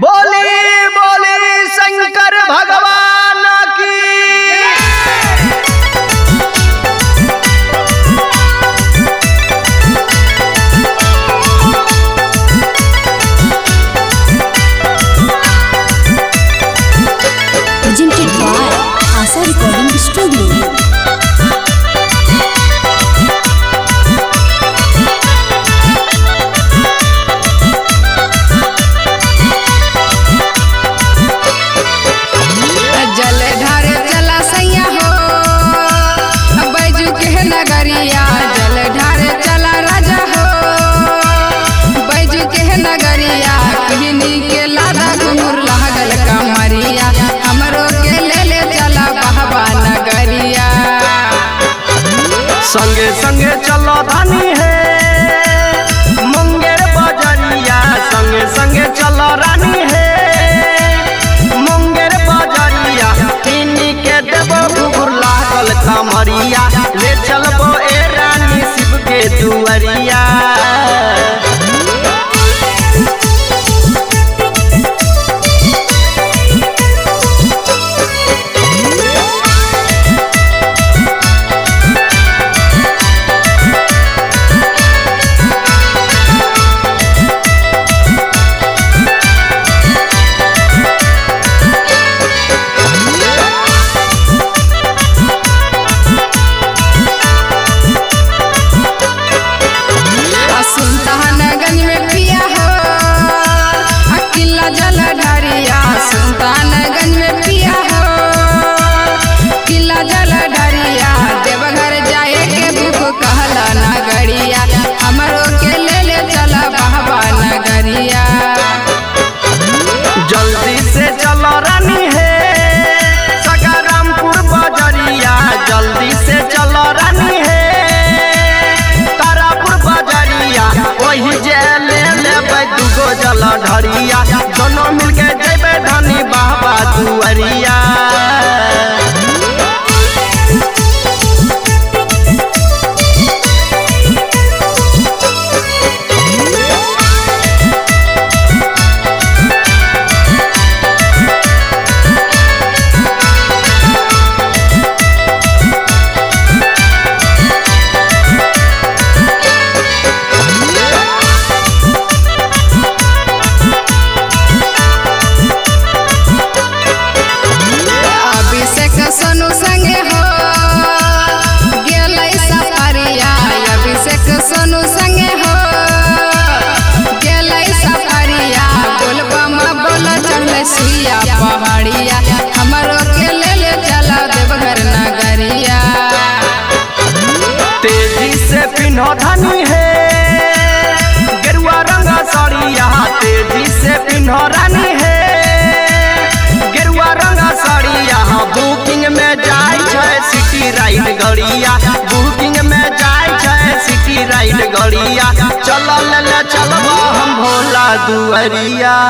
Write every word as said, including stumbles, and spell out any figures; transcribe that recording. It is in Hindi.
बोले बोले शंकर भगवान की। Presented by Asha recording studio. संगे संगे चलो धनी है मुंगेर बजरिया, संगे संगे चलो रानी है मुंगेर बजरिया, इन्हीं के देवो घुघुर लागल कमरिया, ले चलबो ए रानी शिव के दुआरिया। जल्दी से चलो रानी है सगारामपुर बजरिया, जल्दी से चलो रानी है तारापुर बजरिया, वही जे ले लेबै दुगो जल ढरिया, दोनों मिलके जेबै धनी बाबा दुआरिया। पिन्हो धनी है गेरुआ रंगा साड़िया, तेजी से पिन्हो रानी है गेरुआ रंगा साड़िया, बुकिंग में जाय छे सिटी राइड गड़िया, बुकिंग में जाय छे सिटी राइड गड़िया, चल ले चलबो हम भोला दुआरिया।